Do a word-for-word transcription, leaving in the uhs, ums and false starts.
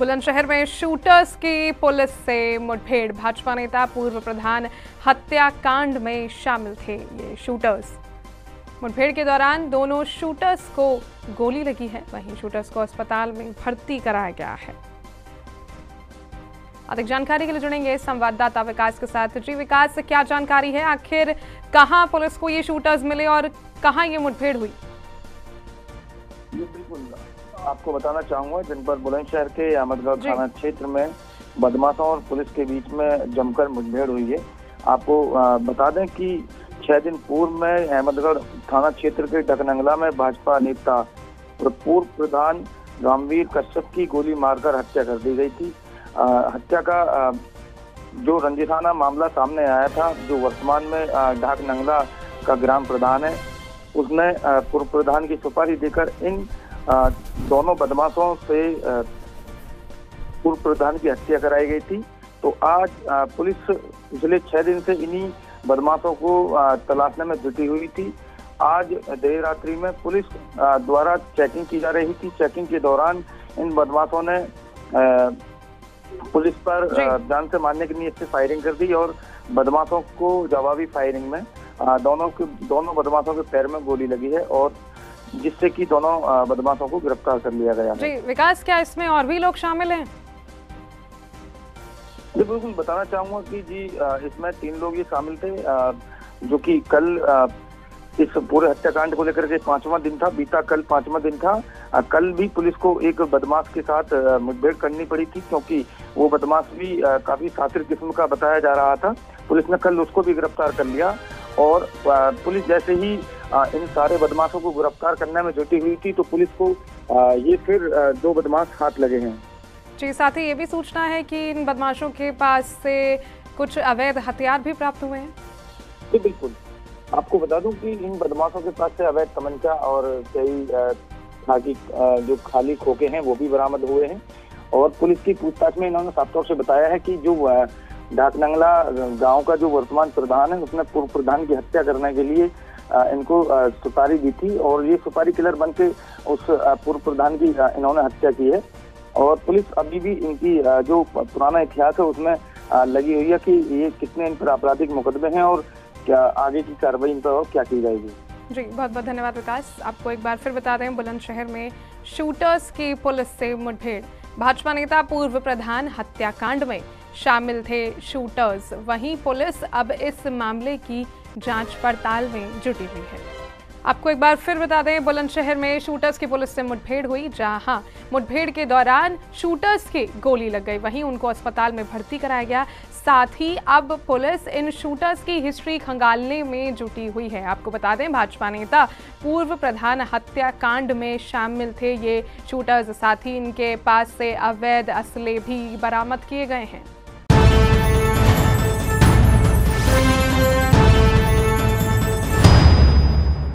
बुलंदशहर में शूटर्स की पुलिस से मुठभेड़। भाजपा नेता पूर्व प्रधान हत्याकांड में शामिल थे। ये शूटर्स मुठभेड़ के दौरान दोनों शूटर्स को गोली लगी है, वहीं शूटर्स को अस्पताल में भर्ती कराया गया है। अधिक जानकारी के लिए जुड़ेंगे संवाददाता विकास के साथ। जी विकास, क्या जानकारी है, आखिर कहां पुलिस को ये शूटर्स मिले और कहां ये मुठभेड़ हुई? आपको बताना चाहूंगा, दिन पर बुलंदशहर के अहमदगढ़ थाना क्षेत्र में बदमाशों और पुलिस के बीच में जमकर मुठभेड़ हुई है। आपको बता दें कि छह दिन पूर्व में अहमदगढ़ थाना क्षेत्र के ढकनंगला में भाजपा नेता पूर्व प्रधान रामवीर कश्यप की गोली मारकर हत्या कर दी गई थी। आ, हत्या का आ, जो रंजिशाना मामला सामने आया था, जो वर्तमान में ढकनंगला का ग्राम प्रधान है, उसने पूर्व प्रधान की सुपारी देकर इन आ, दोनों बदमाशों से पूर्व प्रधान की हत्या कराई गई थी। तो आज आ, पुलिस पिछले छह दिन से इन्हीं बदमाशों को आ, तलाशने में जुटी हुई थी। आज देर रात्रि में पुलिस आ, द्वारा चेकिंग की जा रही थी। चेकिंग के दौरान इन बदमाशों ने आ, पुलिस पर जान से मारने के नीयत से फायरिंग कर दी और बदमाशों को जवाबी फायरिंग में आ, दोनों के दोनों बदमाशों के पैर में गोली लगी है, और जिससे कि दोनों बदमाशों को गिरफ्तार कर लिया गया है। जी विकास, क्या इसमें और भी लोग शामिल हैं? जी बिल्कुल, बताना चाहूंगा कि जी इसमें तीन लोग ये शामिल थे, जो कि कल इस पूरे हत्याकांड को लेकर के पांचवा दिन था, बीता कल पांचवा दिन था। कल भी पुलिस को एक बदमाश के साथ मुठभेड़ करनी पड़ी थी, क्योंकि वो बदमाश भी काफी शातिर किस्म का बताया जा रहा था। पुलिस ने कल उसको भी गिरफ्तार कर लिया, और पुलिस जैसे ही इन सारे बदमाशों को गिरफ्तार करने में जुटी हुई थी तो पुलिस को ये फिर दो बदमाश हाथ लगे हैं। जी, साथ ही ये भी सूचना है कि इन बदमाशों के पास से कुछ अवैध हथियार भी प्राप्त हुए हैं। जी बिल्कुल, आपको बता दूं कि इन बदमाशों के पास से अवैध तमंचा और कई खाकी जो खाली खोखे हैं वो भी बरामद हुए हैं। और पुलिस की पूछताछ में इन्होंने साफ तौर से बताया है कि जो ढकनंगला गाँव का जो वर्तमान प्रधान है, उसने पूर्व प्रधान की हत्या करने के लिए इनको सुपारी दी थी, और ये सुपारी किलर बनके उस पूर्व प्रधान की इन्होंने हत्या की है। और पुलिस अभी भी इनकी जो पुराना इतिहास है उसमें लगी हुई है कि ये कितने इन पर आपराधिक मुकदमे हैं और क्या आगे की कार्रवाई इन पर क्या की जाएगी। जी बहुत बहुत धन्यवाद विकास। आपको एक बार फिर बता दें, बुलंदशहर में शूटर्स की पुलिस से मुठभेड़। भाजपा नेता पूर्व प्रधान हत्याकांड में शामिल थे शूटर्स, वहीं पुलिस अब इस मामले की जांच पड़ताल में जुटी हुई है। आपको एक बार फिर बता दें, बुलंदशहर में शूटर्स की पुलिस से मुठभेड़ हुई, जहां मुठभेड़ के दौरान शूटर्स की गोली लग गई, वहीं उनको अस्पताल में भर्ती कराया गया। साथ ही अब पुलिस इन शूटर्स की हिस्ट्री खंगालने में जुटी हुई है। आपको बता दें, भाजपा नेता पूर्व प्रधान हत्याकांड में शामिल थे ये शूटर्स, साथ ही इनके पास से अवैध असले भी बरामद किए गए हैं।